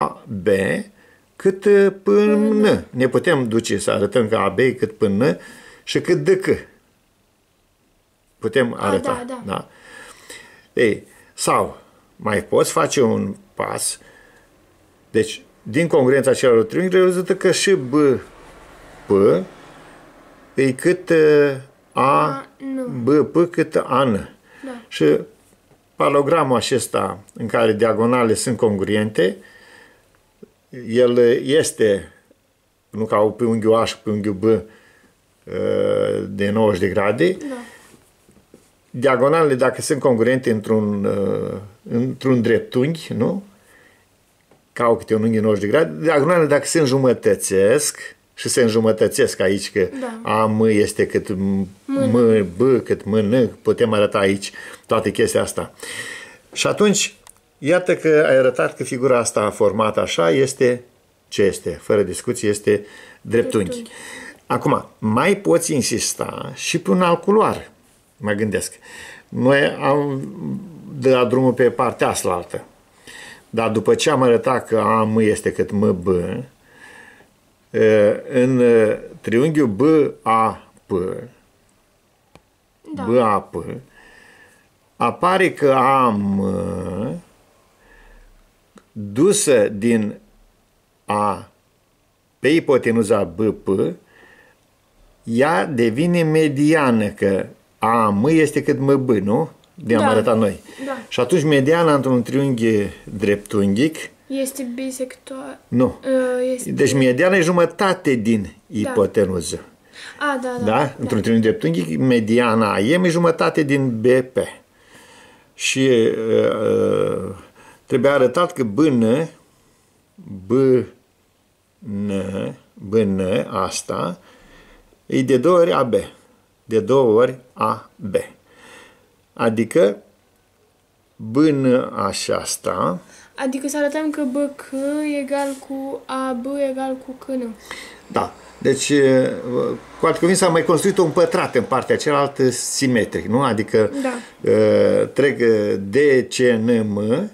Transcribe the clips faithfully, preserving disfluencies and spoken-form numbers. A B cât până N. Ne putem duce să arătăm că A B e cât până N și cât D C. Putem arăta. A, da, da. Da. Ei, sau mai poți face un pas. Deci, din congruența celor triunghiuri rezultă că și B, P e cât A, A B, P cât A, N. Da. Și paralelogramul acesta în care diagonale sunt congruente, el este, nu ca pe unghiul A și pe unghiul B de nouăzeci de grade, da. Diagonalele, dacă sunt congruente într-un într-un dreptunghi, nu? Ca o câte un unghi nouăzeci de grade, diagonalele, dacă se înjumătățesc, și se înjumătățesc aici, că da. A, M este cât M, B, cât M, N, putem arăta aici toate chestia asta. Și atunci, iată că ai arătat că figura asta formată așa este ce este, fără discuție, este dreptunghi. dreptunghi. Acum, mai poți insista și pe un alt culoar, mă gândesc. Noi am dat drumul pe partea cealaltă, dar după ce am arătat că A, M este cât M, B, în triunghiul B A P, da. B A P apare că A M dusă din A pe ipotenuza B P, ea devine mediană, că A M este cât M B, nu? De-am da. Arătat noi. Da. Și atunci mediana într-un triunghi dreptunghic este bisector. Nu. Este... Deci mediana e jumătate din ipotenuză. Da. A, da, da. Da? Da. Într-un triunghi dreptunghi, mediana A M e jumătate din B P. Și uh, trebuie arătat că B N, B N, B N, asta, e de două ori A B. De două ori A B. Adică B N așa. Adică să arătăm că B C egal cu A B egal cu C N. Da. Deci, cu alte cuvinte, s-a mai construit un pătrat în partea cealaltă simetric, nu? Adică da. Trec D C N M.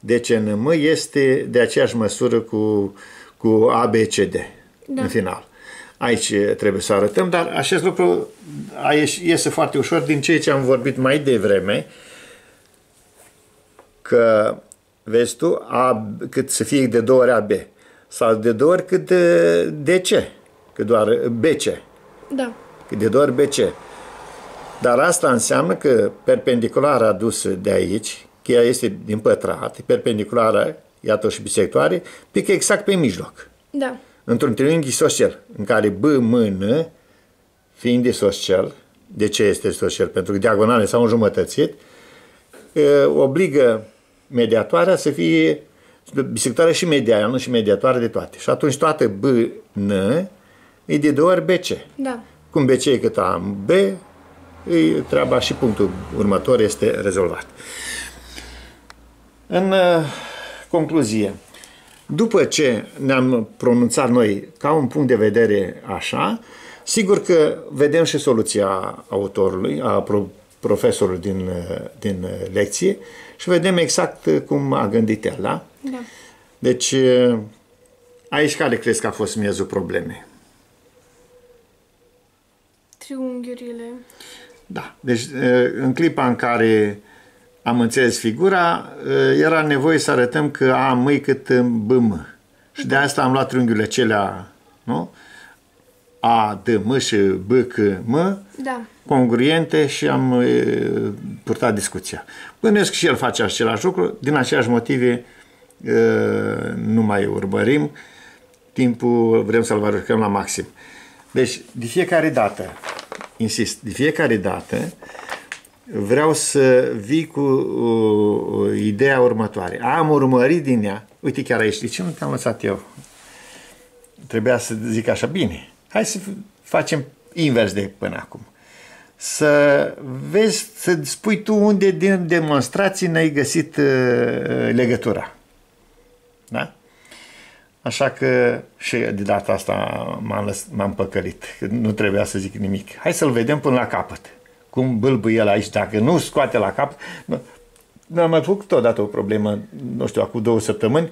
D C N M este de aceeași măsură cu, cu A B C D, da. În final. Aici trebuie să arătăm, dar acest lucru iese foarte ușor din ceea ce am vorbit mai devreme, că vezi tu, A, cât să fie de două ori A B, sau de două ori cât de, de ce, că doar B C. Da. Cât de două ori B C. Dar asta înseamnă că perpendiculara adusă de aici, că ea este din pătrat, perpendiculara, iată și bisectoare, pică exact pe mijloc. Da. Într-un triunghi isoscel, în care B, M, N, fiind isoscel, de ce este isoscel? Pentru că diagonale s-au înjumătățit, obligă mediatoarea să fie bisectoare și mediană și mediatoare de toate. Și atunci toată B N e de două ori B C. Da. Cum B C e cât am B, e treaba și punctul următor este rezolvat. În concluzie, după ce ne-am pronunțat noi ca un punct de vedere așa, sigur că vedem și soluția autorului, a propunerii, profesorul din, din lecție și vedem exact cum a gândit el, da? Da. Deci, aici care crezi că a fost miezul problemei? Triunghiurile. Da. Deci, în clipa în care am înțeles figura, era nevoie să arătăm că A M e cât B M. Și de asta am luat triunghiurile acelea, nu? A, D, M și B, C, M, da. Congruente și am e, purtat discuția. Bănuiesc și el face același lucru, din aceleași motive e, nu mai urmărim, timpul vrem să-l valorificăm la maxim. Deci, de fiecare dată, insist, de fiecare dată vreau să vii cu o, o, ideea următoare. Am urmărit din ea, uite chiar aici, de ce nu te-am lăsat eu? Trebuia să zic așa, bine. Hai să facem invers de până acum. Să vezi, să spui tu unde din demonstrații n-ai găsit uh, legătura. Da? Așa că și de data asta m-am păcălit. Nu trebuia să zic nimic. Hai să-l vedem până la capăt. Cum bâlbâie el aici. Dacă nu scoate la cap... Nu am mai făcut odată o problemă, nu știu, acum două săptămâni,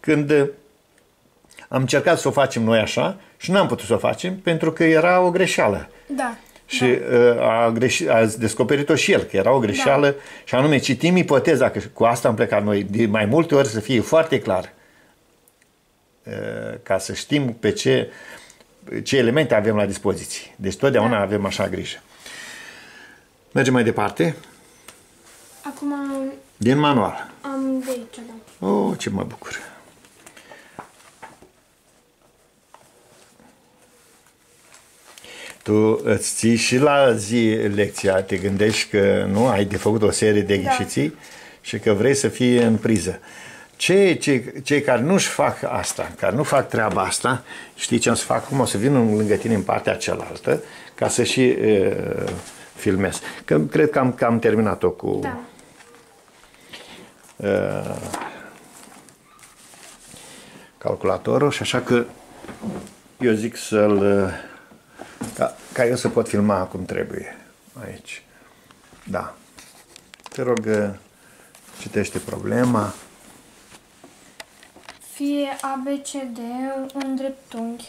când am încercat să o facem noi așa și n-am putut să o facem pentru că era o greșeală. Da. Și da. a, greș- a descoperit-o și el, că era o greșeală, da. Și anume citim ipoteza, că cu asta am plecat noi de mai multe ori să fie foarte clar, ca să știm pe ce, ce elemente avem la dispoziție. Deci totdeauna da. avem așa grijă. Mergem mai departe. Acum am... Din manual. Am de aici, da. Oh, ce mă bucur. Tu îți ții și la zi lecția, te gândești că nu ai de făcut o serie de ghișiții da. și că vrei să fii în priză. Cei, cei, cei care nu-și fac asta, care nu fac treaba asta, știi ce am să fac? Cum o să vin lângă tine în partea cealaltă ca să și e, filmez. Că cred că am, că am terminat-o cu... Da. E, calculatorul și așa că eu zic să-l... Ca, ca eu să pot filma cum trebuie aici. Da. Te rog, citește problema. Fie A B C D un dreptunghi.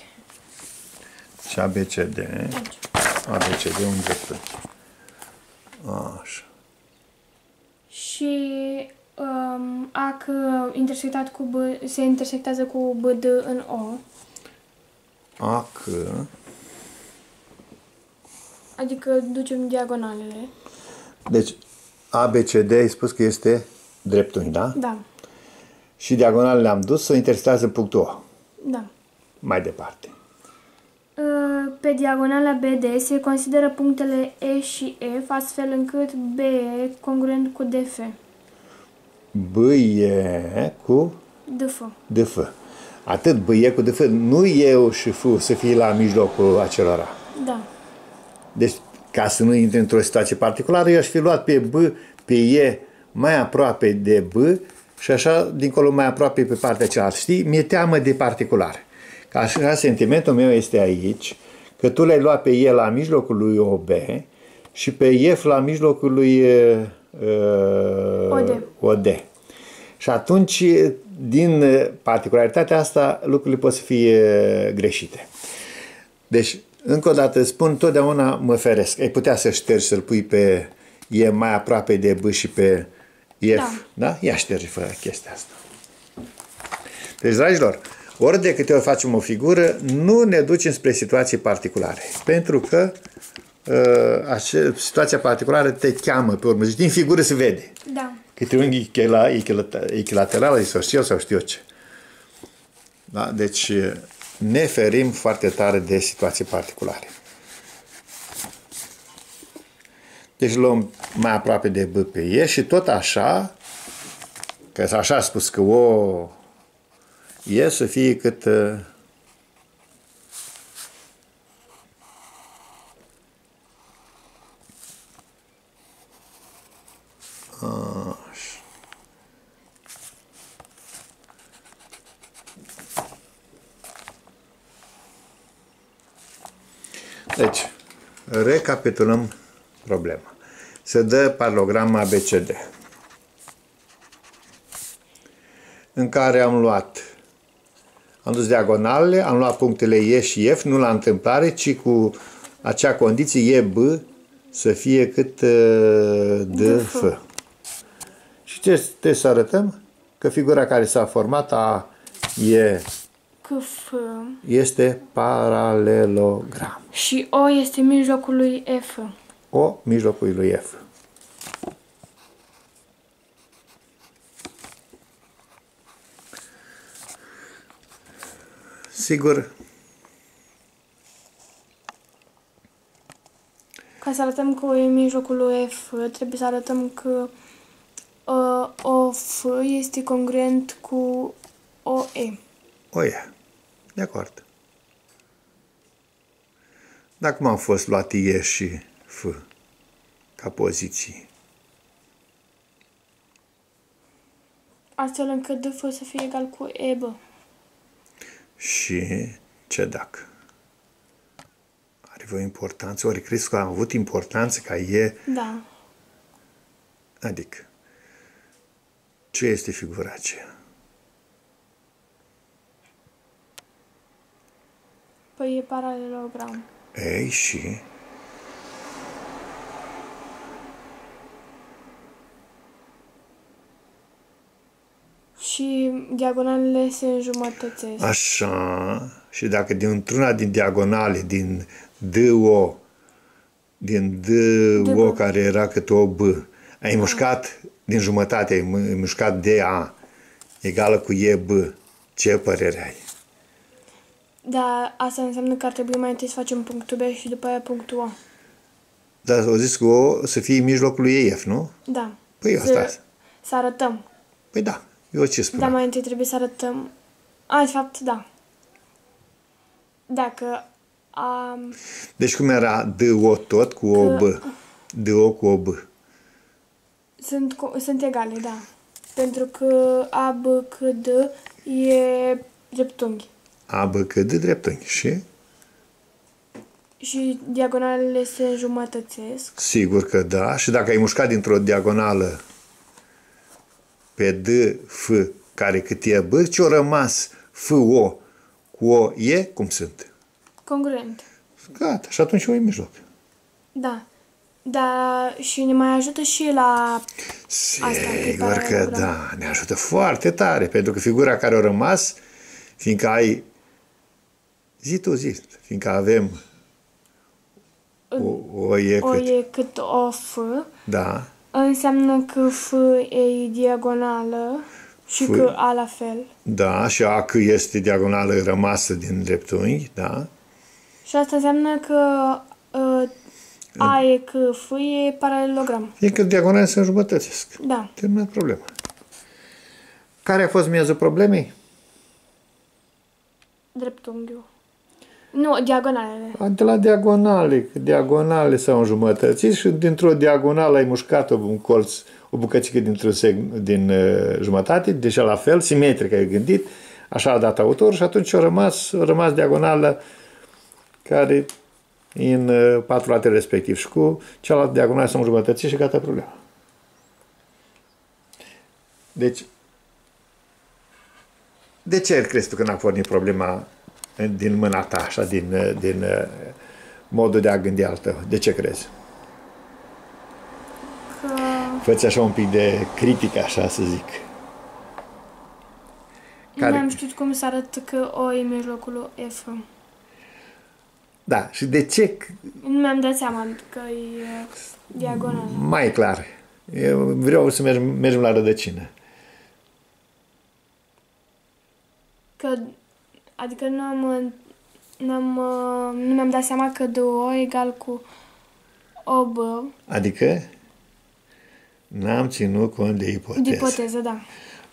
Și A B C D. A B C D un dreptunghi. Așa. Și um, A că intersectat cu B, se intersectează cu B D în O. A că... Adică ducem diagonalele. Deci A B C D ai spus că este dreptunghi, da? Da. Și diagonalele am dus să intersectează punctul O. Da. Mai departe. Pe diagonala B D se consideră punctele E și F, astfel încât B e congruent cu D F. B e cu? D F. D F. Atât B e cu D F. Nu eu și F să fie la mijlocul acelora. Da. Deci, ca să nu intre într-o situație particulară, eu aș fi luat pe B, pe E mai aproape de B și așa, dincolo, mai aproape pe partea cealaltă. Știi? Mi-e teamă de particular. Ca așa, sentimentul meu este aici, că tu l-ai luat pe E la mijlocul lui O B și pe F la mijlocul lui uh, O D. O D. Și atunci, din particularitatea asta, lucrurile pot să fie greșite. Deci, încă o dată spun, totdeauna mă feresc. Ai putea să ștergi, să-l pui pe E mai aproape de B și pe F. Da? da? Ia ștergi fără chestia asta. Deci, dragilor, ori de câte ori facem o figură, nu ne ducem spre situații particulare. Pentru că uh, așa, situația particulară te cheamă pe urmă. Deci, din figură se vede. Da. Că triunghi echilateral, isoscel sau știu eu ce. Da? Deci... ne ferim foarte tare de situații particulare. Deci luăm mai aproape de B pe E și tot așa, că așa a spus că O E să fie cât a, deci, recapitulăm problema. Se dă paralelogram A B C D, în care am luat, am dus diagonalele, am luat punctele E și F, nu la întâmplare, ci cu acea condiție E B să fie cât D F. Și ce trebuie să arătăm? Că figura care s-a format a E F. Este paralelogram. Și O este mijlocul lui F. O mijlocul lui F. Sigur. Ca să arătăm că O e mijlocul lui F, trebuie să arătăm că uh, O F este congruent cu O E. O E. De acord. Dar cum au fost luat E și F ca poziții? Astfel încât D F să fie egal cu E B. Și ce dacă? Are vreo importanță? Ori crezi că a avut importanță ca E? Da. Adică, ce este figura aceea? Păi e paralelogram. Ei, și... Și diagonalele se înjumătățesc. Așa. Și dacă dintr-una din diagonale, din D O, din D O care era cât o B, ai mușcat din jumătate, ai mușcat D A egală cu E B, ce părere ai? Da, asta înseamnă că ar trebui mai întâi să facem punctul B și după aia punctul A. Dar au zis că O să fie în mijlocul lui E F, nu? Da. Păi asta. Să arătăm. Păi da. Eu ce spun? Dar mai întâi trebuie să arătăm... A, de fapt, da. Dacă... Um... Deci cum era D O tot cu O B? Că... D O cu O B. Sunt, sunt egale, da. Pentru că A, B, C, D e dreptunghi. A, B, C, D, dreptunghi. Și? Și diagonalele se înjumătățesc. Sigur că da. Și dacă ai mușcat dintr-o diagonală pe D, F, care cât e B, ce-o rămas F, O, cu O, E, cum sunt? Congruent. Gata, și atunci O e în mijloc. Da. Dar și ne mai ajută și la sigur că da, ne ajută foarte tare, pentru că figura care a rămas, fiindcă ai zi tu zi, fiindcă avem O, o, e, o cât... e cât O, F. Da. Înseamnă că F e diagonală și F... că A la fel. Da, și A că este diagonală rămasă din dreptunghi, da. Și asta înseamnă că uh, A e că F e paralelogram. Fiindcă diagonale se înjumătățesc. Da. Terminat problema. Care a fost miezul problemei? Dreptunghiul. Nu, diagonalele. De la diagonale. Diagonale s-au înjumătățit și dintr-o diagonală ai mușcat un colț, o bucățică dintr-o din uh, jumătate, deci la fel, simetric ai gândit, așa a dat autor și atunci a rămas, a rămas diagonală care în uh, patru late respectiv și cu cealaltă diagonală s-au înjumătățit și gata problema. Deci, de ce crezi tu că n-a pornit problema din mâna ta, așa, din, din modul de a gândi al tău. De ce crezi? Că... Fă-ți așa un pic de critică, așa să zic. Care... N-am știut cum să arăt că O e în mijlocul F. Da, și de ce? Nu mi-am dat seama că e diagonal. Mai clar. Eu vreau să mergem, mergem la rădăcină. Că... Adică nu am, nu am, nu mi-am dat seama că D O egal cu O B. Adică n-am ținut cont de ipoteză. De ipoteză, da.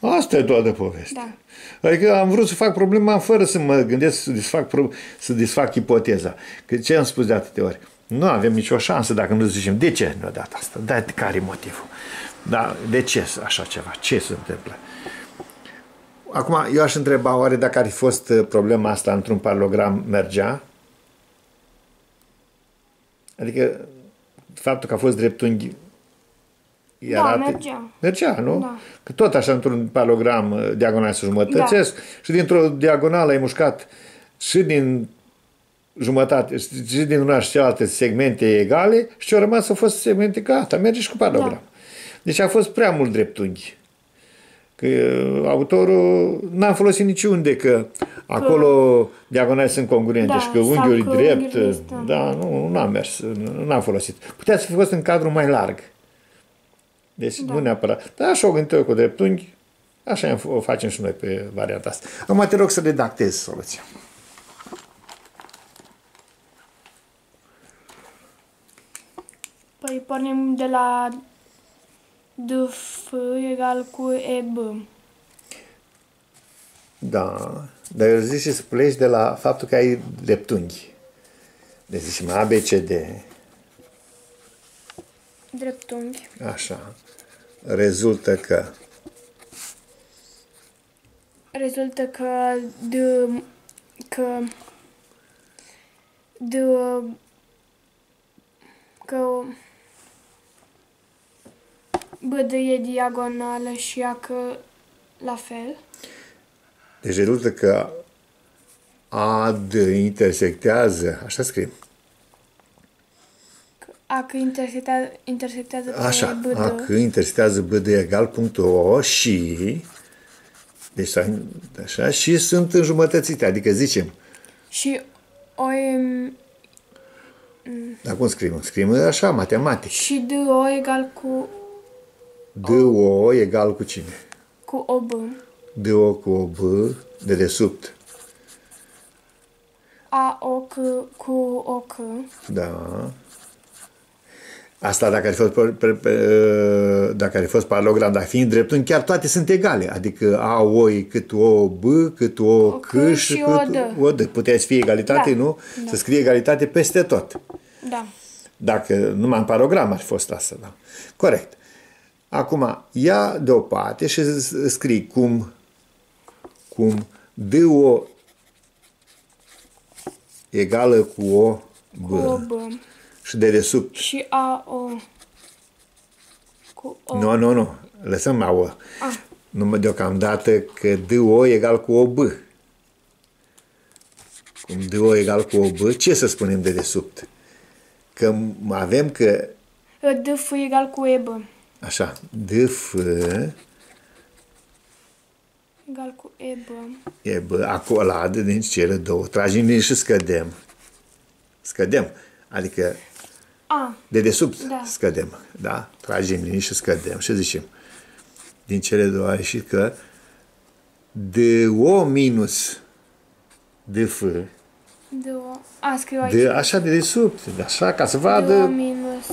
Asta e toată povestea. Da. Adică am vrut să fac problema fără să mă gândesc să desfac, să desfac ipoteza. Că ce am spus de atâtea ori? Nu avem nicio șansă dacă nu zicem de ce ne-a dat asta. Dar care e motivul? Dar de ce așa ceva? Ce se întâmplă? Acum, eu aș întreba, oare dacă ar fi fost problema asta într-un paralogram, mergea? Adică, faptul că a fost dreptunghi... Da, arată... mergea. Mergea, nu? Da. Că tot așa, într-un paralogram, diagonal se jumătățesc da. Și dintr-o diagonală ai mușcat și din jumătate, și din una și cealaltă segmente egale și ce-au rămas au fost segmente gata, merge și cu paralogram. Da. Deci a fost prea mult dreptunghi. Că autorul n-a folosit niciunde că, că acolo diagonale sunt congruente da, și că unghiul e drept. Unghiul da, nu n-a mers, n-a folosit. Putea să fi fost în cadru mai larg. Deci da. Nu neapărat. Dar așa o gândit eu cu dreptunghi, așa o facem și noi pe varianta asta. Acum te rog să redactezi soluția. Păi pornim de la... D F egal cu E B. Da, dar eu zic și să pleci de la faptul că ai dreptunghi. Deci zicem A B C D. Dreptunghi. Așa. Rezultă că... Rezultă că... D... Că... D... Că... B D e diagonală și A că la fel. Deci rezultă că ad intersectează, așa scrie. A că intersectează, intersectează așa, B D. A că intersectează B D egal punctul O și deci, așa, și sunt înjumătățite, adică zicem. Și O e... Dar cum scriem? Scriem așa, matematic. Și D O egal cu... D O egal cu cine? Cu O B. D O cu O B, de desubt. A O cu O C. Da. Asta dacă ar fi fost, pe, pe, dacă ar fi fost paralelogram, dar fiind dreptunghi, chiar toate sunt egale. Adică A O e cât O B, cât O C și cât O D. Puteți fi egalitate, da. Nu? Da. Să scrie egalitate peste tot. Da. Dacă numai în paralelogram ar fi fost asta. Da. Corect. Acum, ia de o parte și scrii cum, cum D O egală cu O B. Cu O B. Și de desubt. Și A O. Cu O. Nu, nu, nu. Lăsăm A O. A. Numai deocamdată că D O egal cu O B. Cum D O egal cu O B, ce să spunem de desubt? Că avem că... D F egal cu E B. Așa. D F egal cu E B. E B. Acolo, adă din cele două. Tragem din și scădem. Scădem. Adică A. De desubt, da. Scădem, da? Tragem linii și scădem. Și zicem, din cele două a ieșit că D O minus D F. D O. A, scriu aici. De, așa de desubt, așa ca să vadă. D O minus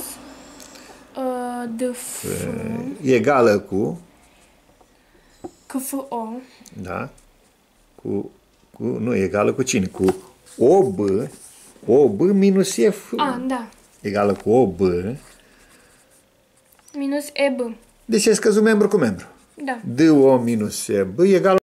uh, D F. Egală cu C F O. Da? Cu, cu, nu, egală cu cine? Cu O B. O B minus F. A, da. Egală cu O B. Minus E B. Deci e scăzut membru cu membru. Da. D O minus E B egală